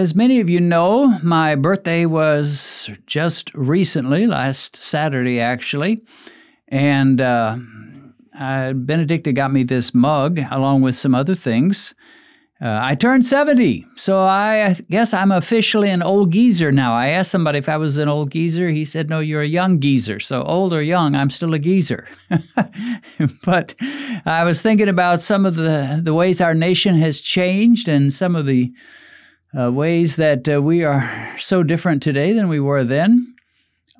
As many of you know, my birthday was just recently, last Saturday actually, and Benedicta got me this mug along with some other things. I turned 70, so I guess I'm officially an old geezer now. I asked somebody if I was an old geezer. He said, no, you're a young geezer. So old or young, I'm still a geezer. But I was thinking about some of the ways our nation has changed and some of the ways that we are so different today than we were then.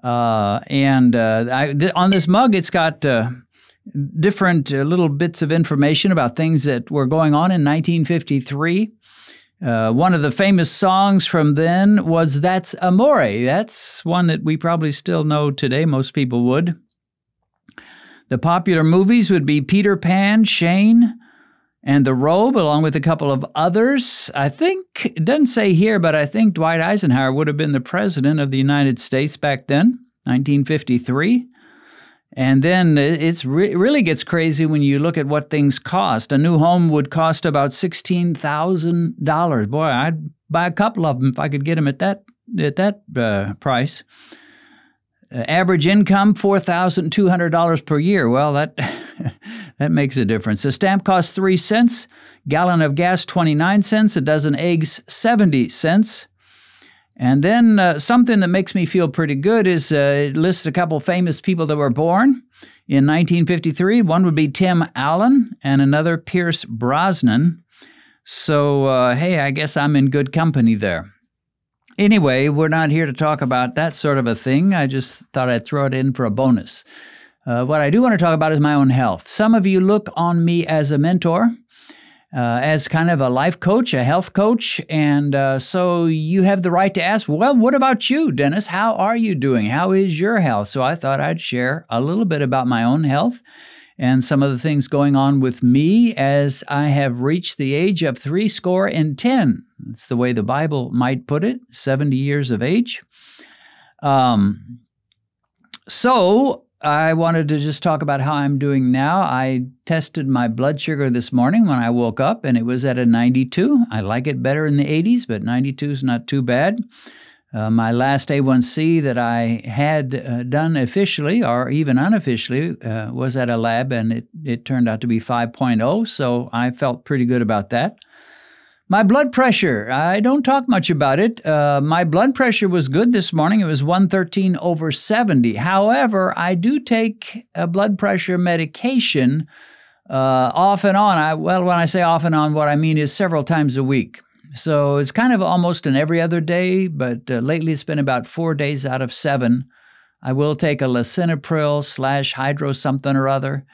On this mug, it's got different little bits of information about things that were going on in 1953. One of the famous songs from then was That's Amore. That's one that we probably still know today. Most people would. The popular movies would be Peter Pan, Shane, and The Robe, along with a couple of others. I think, it doesn't say here, but I think Dwight Eisenhower would have been the president of the United States back then, 1953. And then it really gets crazy when you look at what things cost. A new home would cost about $16,000. Boy, I'd buy a couple of them if I could get them at that price. Average income, $4,200 per year. Well, that that makes a difference. A stamp costs 3 cents, gallon of gas 29 cents, a dozen eggs 70 cents. And then something that makes me feel pretty good is it lists a couple famous people that were born in 1953. One would be Tim Allen and another Pierce Brosnan. So, hey, I guess I'm in good company there. Anyway, we're not here to talk about that sort of a thing. I just thought I'd throw it in for a bonus. What I do want to talk about is my own health. Some of you look on me as a mentor, as kind of a life coach, a health coach, and so you have the right to ask, well, what about you, Dennis? How are you doing? How is your health? So I thought I'd share a little bit about my own health and some of the things going on with me as I have reached the age of 70. That's the way the Bible might put it, 70 years of age. So I wanted to just talk about how I'm doing now. I tested my blood sugar this morning when I woke up, and it was at a 92. I like it better in the 80s, but 92 is not too bad. My last A1C that I had done officially or even unofficially was at a lab, and it turned out to be 5.0, so I felt pretty good about that. My blood pressure, I don't talk much about it. My blood pressure was good this morning. It was 113/70. However, I do take a blood pressure medication off and on. Well, when I say off and on, what I mean is several times a week. So it's kind of almost an every other day, but lately it's been about 4 days out of 7. I will take a lisinopril / hydro something or other.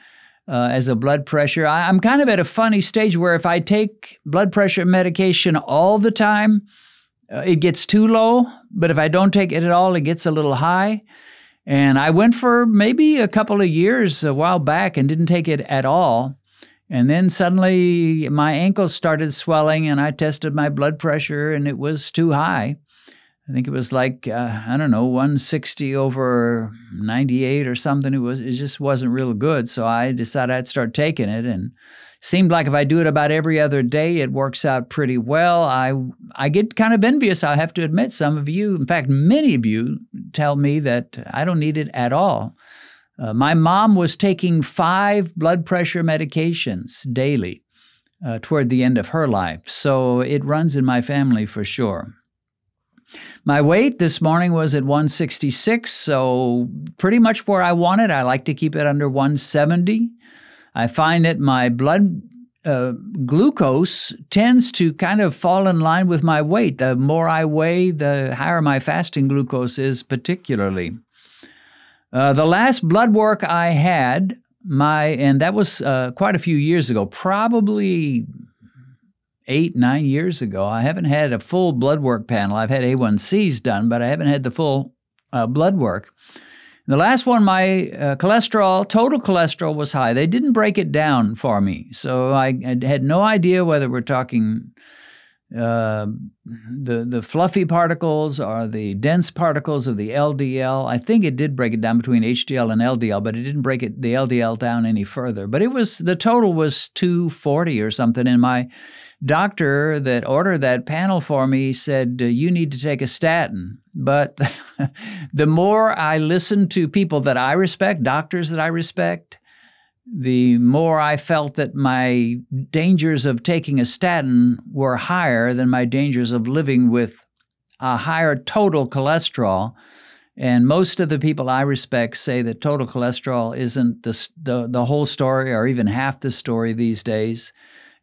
As a blood pressure. I'm kind of at a funny stage where if I take blood pressure medication all the time, it gets too low, but if I don't take it at all, it gets a little high. And I went for maybe a couple of years a while back and didn't take it at all. And then suddenly my ankles started swelling and I tested my blood pressure and it was too high. I think it was like, 160/98 or something. It just wasn't real good, so I decided I'd start taking it, and seemed like if I do it about every other day, it works out pretty well. I get kind of envious, I have to admit. Some of you, in fact, many of you tell me that I don't need it at all. My mom was taking 5 blood pressure medications daily toward the end of her life, so it runs in my family for sure. My weight this morning was at 166, so pretty much where I want it. I like to keep it under 170. I find that my blood glucose tends to kind of fall in line with my weight. The more I weigh, the higher my fasting glucose is particularly. The last blood work I had, and that was quite a few years ago, probably 8, 9 years ago. I haven't had a full blood work panel. I've had A1Cs done, but I haven't had the full blood work. And the last one, my total cholesterol was high. They didn't break it down for me. So I had no idea whether we're talking the fluffy particles are the dense particles of the LDL. I think it did break it down between HDL and LDL, but it didn't break it, the LDL down any further. But it was, the total was 240 or something. And my doctor that ordered that panel for me said, you need to take a statin. But the more I listened to people that I respect, doctors that I respect, the more I felt that my dangers of taking a statin were higher than my dangers of living with a higher total cholesterol. And most of the people I respect say that total cholesterol isn't the whole story or even half the story these days.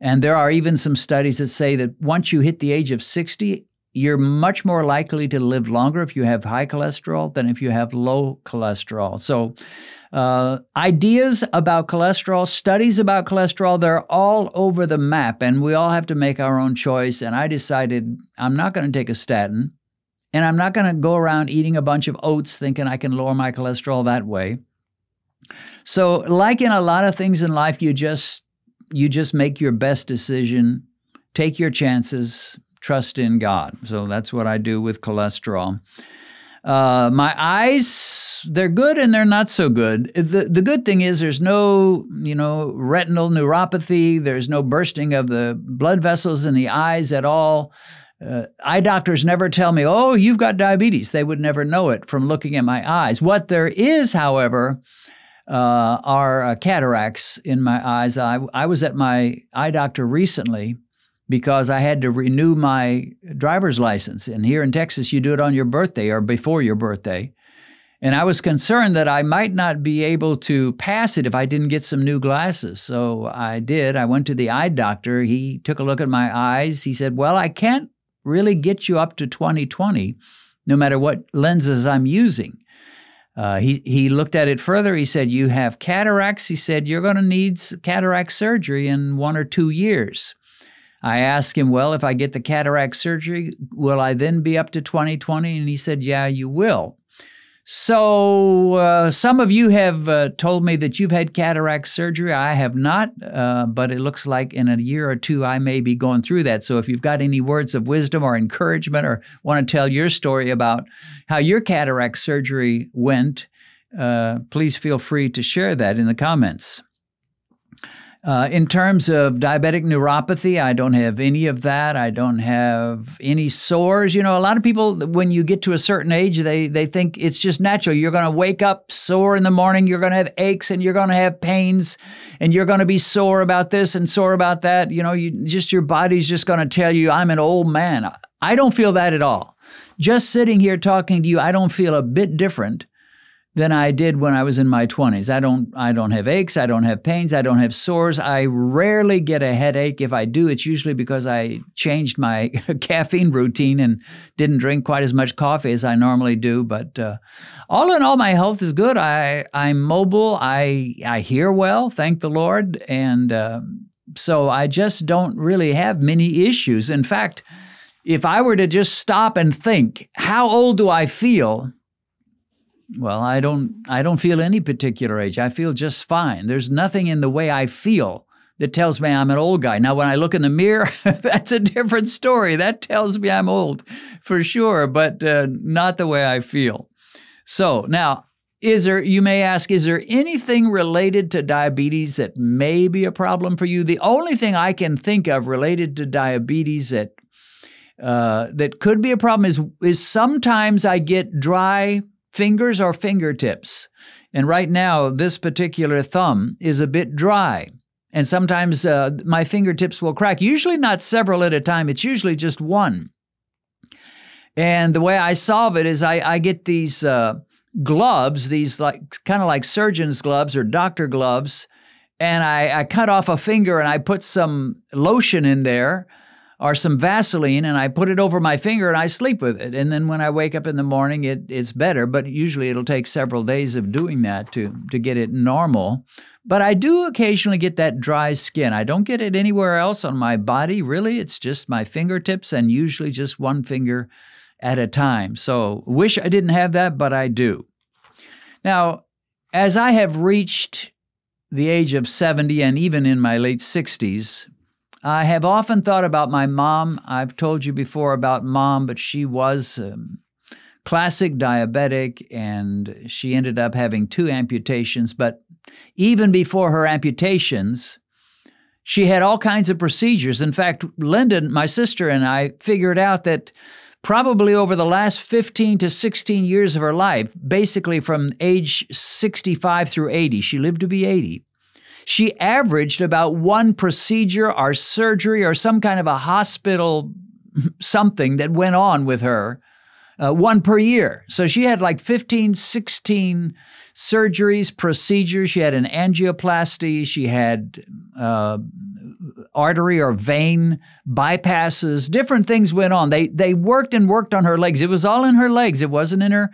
And there are even some studies that say that once you hit the age of 60, you're much more likely to live longer if you have high cholesterol than if you have low cholesterol. So ideas about cholesterol, studies about cholesterol, they're all over the map, and we all have to make our own choice. And I decided I'm not going to take a statin, and I'm not going to go around eating a bunch of oats thinking I can lower my cholesterol that way. So like in a lot of things in life, you just make your best decision, take your chances, trust in God. So that's what I do with cholesterol. My eyes, they're good and they're not so good. The good thing is there's no, retinal neuropathy. There's no bursting of the blood vessels in the eyes at all. Eye doctors never tell me, oh, you've got diabetes. They would never know it from looking at my eyes. What there is, however, are cataracts in my eyes. I was at my eye doctor recently because I had to renew my driver's license. And here in Texas, you do it on your birthday or before your birthday. And I was concerned that I might not be able to pass it if I didn't get some new glasses. So I did. I went to the eye doctor. He took a look at my eyes. He said, well, I can't really get you up to 20/20, no matter what lenses I'm using. He looked at it further. He said, you have cataracts. He said, you're going to need cataract surgery in 1 or 2 years. I asked him, well, if I get the cataract surgery, will I then be up to 20/20? And he said, yeah, you will. So some of you have told me that you've had cataract surgery. I have not, but it looks like in a year or two I may be going through that. So if you've got any words of wisdom or encouragement or want to tell your story about how your cataract surgery went, please feel free to share that in the comments. In terms of diabetic neuropathy, I don't have any of that. I don't have any sores. You know, a lot of people, when you get to a certain age, they think it's just natural. You're going to wake up sore in the morning. You're going to have aches and you're going to have pains and you're going to be sore about this and sore about that. You know, your body's just going to tell you, I'm an old man. I don't feel that at all. Just sitting here talking to you, I don't feel a bit different than I did when I was in my 20s. I don't have aches, I don't have pains, I don't have sores. I rarely get a headache. If I do, it's usually because I changed my caffeine routine and didn't drink quite as much coffee as I normally do. But all in all, my health is good. I'm mobile, I hear well, thank the Lord. And so I just don't really have many issues. In fact, if I were to just stop and think, how old do I feel? Well, I don't feel any particular age. I feel just fine. There's nothing in the way I feel that tells me I'm an old guy. Now, when I look in the mirror, that's a different story. That tells me I'm old for sure, but not the way I feel. So now, you may ask, is there anything related to diabetes that may be a problem for you? The only thing I can think of related to diabetes that could be a problem is sometimes I get dry fingers or fingertips. And right now, this particular thumb is a bit dry. And sometimes my fingertips will crack, usually not several at a time. It's usually just one. And the way I solve it is I get these gloves, these kind of like surgeon's gloves or doctor gloves, and I cut off a finger and I put some lotion in there or some Vaseline, and I put it over my finger and I sleep with it. And then when I wake up in the morning, it's better, but usually it'll take several days of doing that to get it normal. But I do occasionally get that dry skin. I don't get it anywhere else on my body, really. It's just my fingertips and usually just one finger at a time. So wish I didn't have that, but I do. Now, as I have reached the age of 70 and even in my late 60s, I have often thought about my mom. I've told you before about Mom, but she was classic diabetic, and she ended up having 2 amputations. But even before her amputations, she had all kinds of procedures. In fact, Lyndon, my sister, and I figured out that probably over the last 15 to 16 years of her life, basically from age 65 through 80, she lived to be 80, she averaged about 1 procedure or surgery or some kind of a hospital something that went on with her, 1 per year. So she had like 15, 16 surgeries, procedures. She had an angioplasty. She had artery or vein bypasses. Different things went on. They worked and worked on her legs. It was all in her legs. It wasn't in her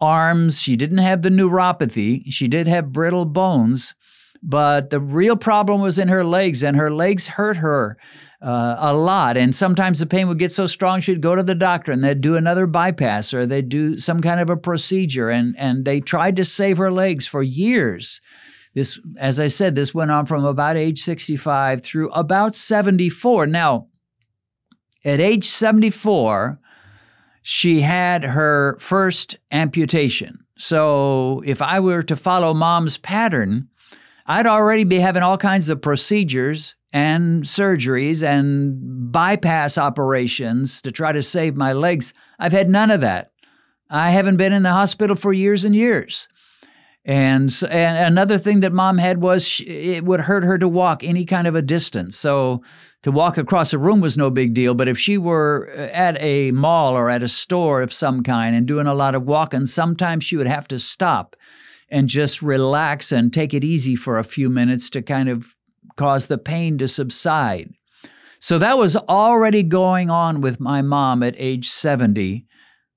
arms. She didn't have the neuropathy. She did have brittle bones. But the real problem was in her legs, and her legs hurt her a lot. And sometimes the pain would get so strong she'd go to the doctor, and they'd do another bypass, or they'd do some kind of a procedure. And they tried to save her legs for years. This, as I said, this went on from about age 65 through about 74. Now, at age 74, she had her first amputation. So if I were to follow Mom's pattern, I'd already be having all kinds of procedures and surgeries and bypass operations to try to save my legs. I've had none of that. I haven't been in the hospital for years and years. And another thing that Mom had was it would hurt her to walk any kind of a distance. So to walk across a room was no big deal. But if she were at a mall or at a store of some kind and doing a lot of walking, sometimes she would have to stop and just relax and take it easy for a few minutes to kind of cause the pain to subside. So that was already going on with my mom at age 70.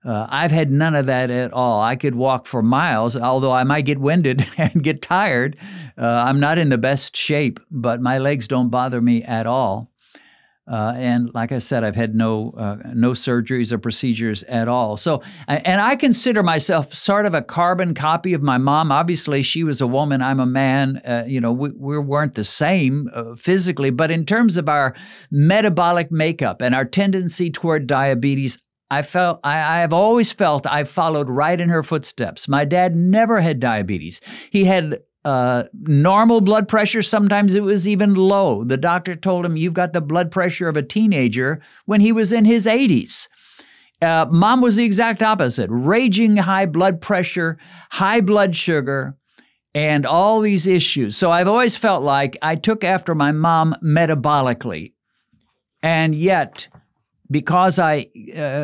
I've had none of that at all. I could walk for miles, although I might get winded and get tired. I'm not in the best shape, but my legs don't bother me at all. And like I said, I've had no surgeries or procedures at all. So, and I consider myself sort of a carbon copy of my mom. Obviously, she was a woman, I'm a man. We weren't the same physically, but in terms of our metabolic makeup and our tendency toward diabetes, I have always felt I followed right in her footsteps. My dad never had diabetes. He had normal blood pressure. Sometimes it was even low. The doctor told him, "You've got the blood pressure of a teenager," when he was in his 80s. Mom was the exact opposite. Raging high blood pressure, high blood sugar, and all these issues. So I've always felt like I took after my mom metabolically. And yet, because I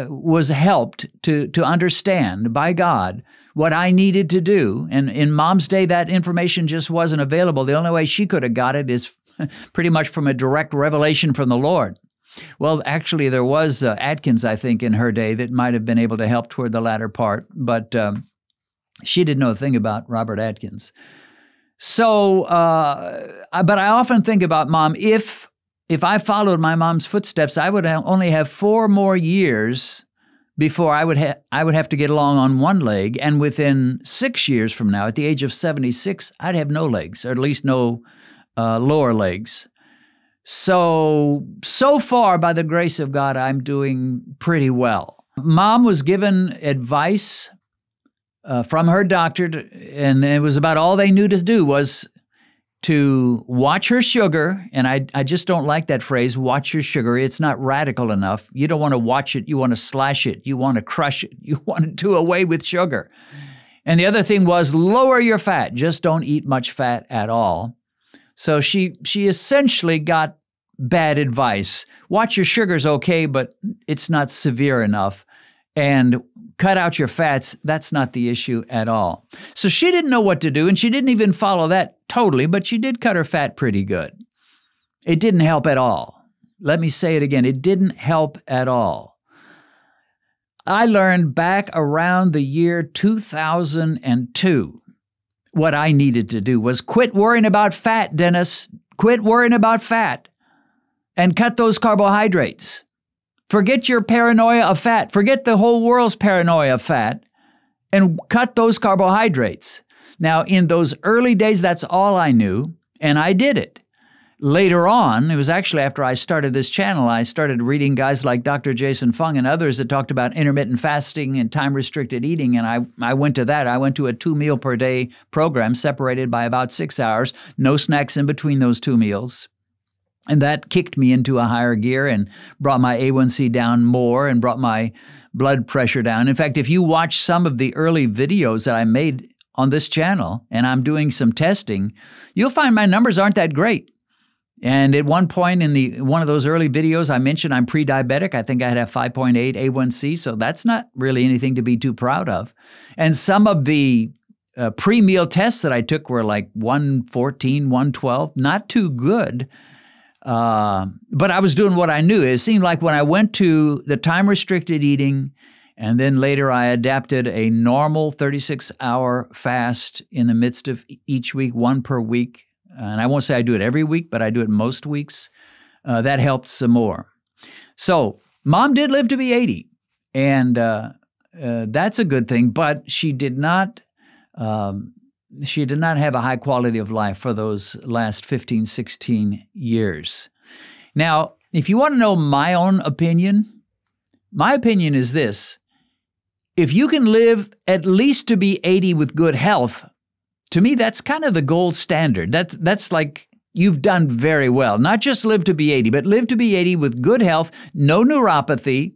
was helped to understand by God what I needed to do. And in Mom's day, that information just wasn't available. The only way she could have got it is pretty much from a direct revelation from the Lord. Well, actually, there was Atkins, I think, in her day that might have been able to help toward the latter part. But she didn't know a thing about Robert Atkins. So, but I often think about Mom. If I followed my mom's footsteps, I would only have 4 more years before I would have to get along on 1 leg. And within 6 years from now, at the age of 76, I'd have no legs, or at least no lower legs. So far, by the grace of God, I'm doing pretty well. Mom was given advice from her doctor, and it was about all they knew to do was to watch her sugar, and I just don't like that phrase, watch your sugar. It's not radical enough. You don't want to watch it. You want to slash it. You want to crush it. You want to do away with sugar. And the other thing was lower your fat. Just don't eat much fat at all. So she essentially got bad advice. Watch your sugar's okay, but it's not severe enough. And cut out your fats, that's not the issue at all. So she didn't know what to do, and she didn't even follow that totally, but she did cut her fat pretty good. It didn't help at all. Let me say it again. It didn't help at all. I learned back around the year 2002 what I needed to do was quit worrying about fat, Dennis. Quit worrying about fat and cut those carbohydrates. Forget your paranoia of fat. Forget the whole world's paranoia of fat and cut those carbohydrates. Now, in those early days, that's all I knew, and I did it. Later on, it was actually after I started this channel, I started reading guys like Dr. Jason Fung and others that talked about intermittent fasting and time-restricted eating, and I went to that. I went to a two-meal-per-day program separated by about 6 hours, no snacks in between those two meals. And that kicked me into a higher gear and brought my A1C down more and brought my blood pressure down. In fact, if you watch some of the early videos that I made on this channel, and I'm doing some testing, you'll find my numbers aren't that great. And at one point in one of those early videos, I mentioned I'm pre-diabetic. I think I had a 5.8 A1C, so that's not really anything to be too proud of. And some of the pre-meal tests that I took were like 114, 112, not too good. But I was doing what I knew. It seemed like when I went to the time-restricted eating, and then later I adapted a normal 36-hour fast in the midst of each week, one per week. And I won't say I do it every week, but I do it most weeks. That helped some more. So Mom did live to be 80, and that's a good thing. But she did not have a high quality of life for those last 15, 16 years. Now, if you want to know my own opinion, my opinion is this. If you can live at least to be 80 with good health, to me, that's kind of the gold standard. That's like you've done very well. Not just live to be 80, but live to be 80 with good health, no neuropathy,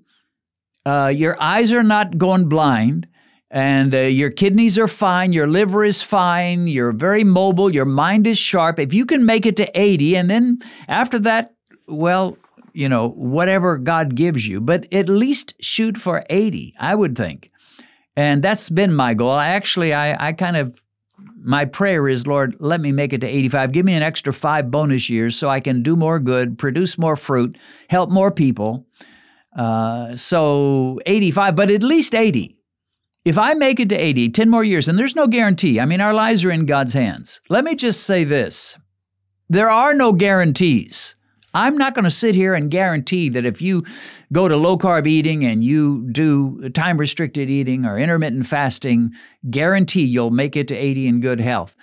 your eyes are not going blind, and your kidneys are fine, your liver is fine, you're very mobile, your mind is sharp. If you can make it to 80, and then after that, well, you know, whatever God gives you, but at least shoot for 80, I would think. And that's been my goal. My prayer is, Lord, let me make it to 85. Give me an extra 5 bonus years so I can do more good, produce more fruit, help more people. So 85, but at least 80. If I make it to 80, 10 more years, and there's no guarantee. I mean, our lives are in God's hands. Let me just say this. There are no guarantees. I'm not going to sit here and guarantee that if you go to low-carb eating and you do time-restricted eating or intermittent fasting, guarantee you'll make it to 80 in good health.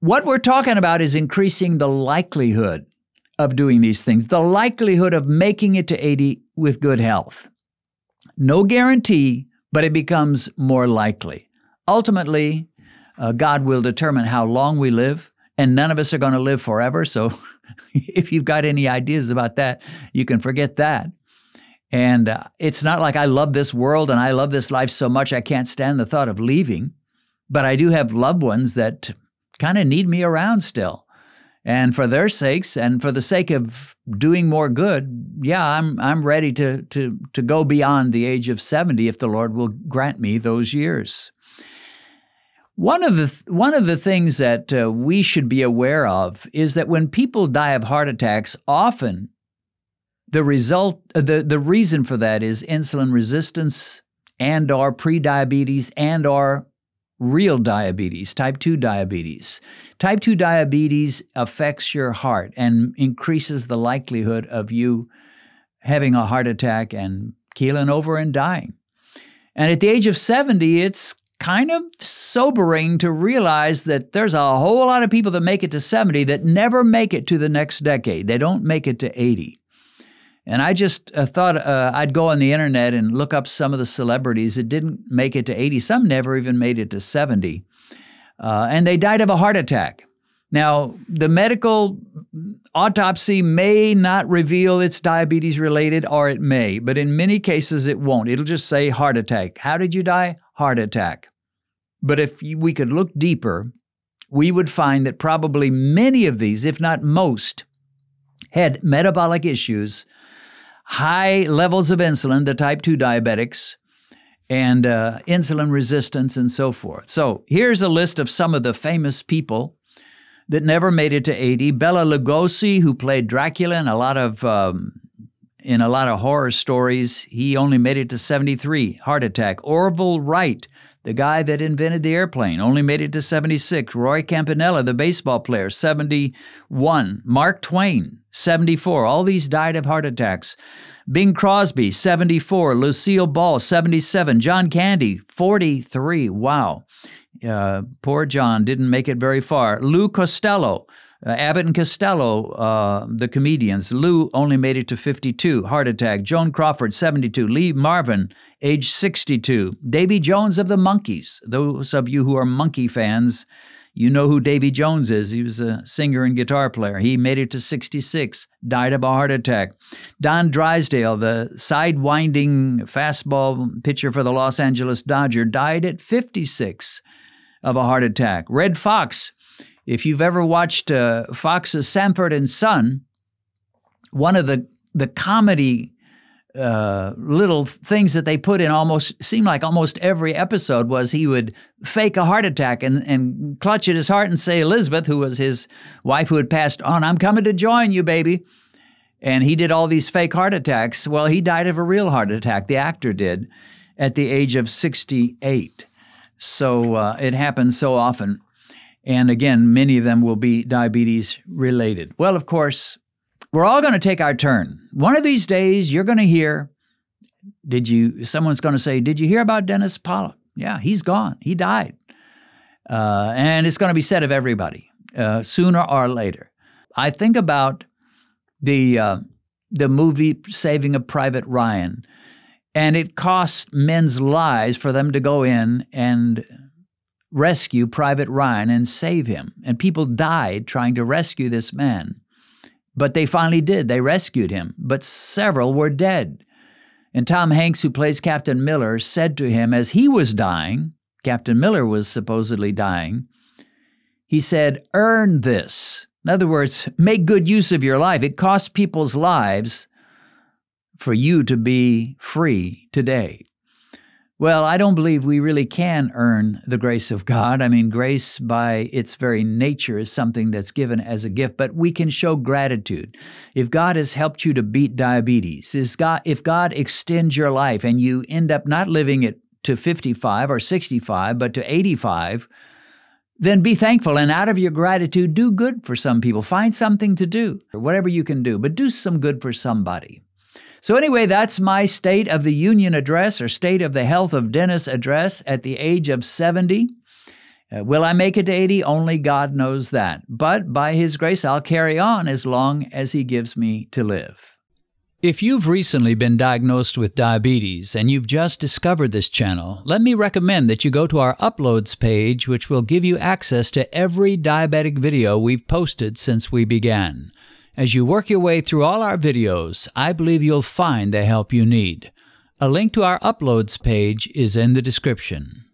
What we're talking about is increasing the likelihood of doing these things, the likelihood of making it to 80 with good health. No guarantee, but it becomes more likely. Ultimately, God will determine how long we live, and none of us are going to live forever, so if you've got any ideas about that, you can forget that. And it's not like I love this world and I love this life so much I can't stand the thought of leaving, but I do have loved ones that kind of need me around still. And for their sakes and for the sake of doing more good, yeah, I'm ready to go beyond the age of 70 if the Lord will grant me those years. One of the things that we should be aware of is that when people die of heart attacks, often the reason for that is insulin resistance and or prediabetes and or real diabetes, type 2 diabetes. Type 2 diabetes affects your heart and increases the likelihood of you having a heart attack and keeling over and dying. And at the age of 70, it's kind of sobering to realize that there's a whole lot of people that make it to 70 that never make it to the next decade. They don't make it to 80. And I just thought I'd go on the internet and look up some of the celebrities that didn't make it to 80. Some never even made it to 70. And they died of a heart attack. Now, the medical autopsy may not reveal it's diabetes-related, or it may, but in many cases it won't. It'll just say heart attack. How did you die? Heart attack. But if we could look deeper, we would find that probably many of these, if not most, had metabolic issues, high levels of insulin, the type 2 diabetics, and insulin resistance and so forth. So here's a list of some of the famous people that never made it to 80. Bella Lugosi, who played Dracula in a lot of horror stories, he only made it to 73, heart attack. Orville Wright, the guy that invented the airplane, only made it to 76. Roy Campanella, the baseball player, 71. Mark Twain, 74. All these died of heart attacks. Bing Crosby, 74. Lucille Ball, 77. John Candy, 43. Wow. Poor John didn't make it very far. Lou Costello, Abbott and Costello, the comedians. Lou only made it to 52, heart attack. Joan Crawford, 72. Lee Marvin, age 62. Davy Jones of the Monkees. Those of you who are monkey fans, you know who Davy Jones is. He was a singer and guitar player. He made it to 66, died of a heart attack. Don Drysdale, the side-winding fastball pitcher for the Los Angeles Dodgers, died at 56 of a heart attack. Red Fox. If you've ever watched Fox's Sanford and Son, one of the comedy little things that they put in almost every episode was he would fake a heart attack and clutch at his heart and say, Elizabeth, who was his wife who had passed on, I'm coming to join you, baby. And he did all these fake heart attacks. Well, he died of a real heart attack, the actor did, at the age of 68. So it happens so often. And again, many of them will be diabetes-related. Well, of course, we're all going to take our turn. One of these days, you're going to hear, someone's going to say, did you hear about Dennis Pollock? Yeah, he's gone. He died. And it's going to be said of everybody, sooner or later. I think about the movie Saving a Private Ryan, and it cost men's lives for them to go in and rescue Private Ryan and save him. And people died trying to rescue this man. But they finally did. They rescued him. But several were dead. And Tom Hanks, who plays Captain Miller, said to him as he was dying, Captain Miller was supposedly dying, he said, earn this. In other words, make good use of your life. It costs people's lives for you to be free today. Well, I don't believe we really can earn the grace of God. I mean, grace by its very nature is something that's given as a gift, but we can show gratitude. If God has helped you to beat diabetes, if God extends your life and you end up not living it to 55 or 65, but to 85, then be thankful, and out of your gratitude, do good for some people. Find something to do, or whatever you can do, but do some good for somebody. So anyway, that's my State of the Union address, or State of the Health of Dennis address at the age of 70. Will I make it to 80? Only God knows that. But by His grace, I'll carry on as long as He gives me to live. If you've recently been diagnosed with diabetes and you've just discovered this channel, let me recommend that you go to our uploads page, which will give you access to every diabetic video we've posted since we began. As you work your way through all our videos, I believe you'll find the help you need. A link to our uploads page is in the description.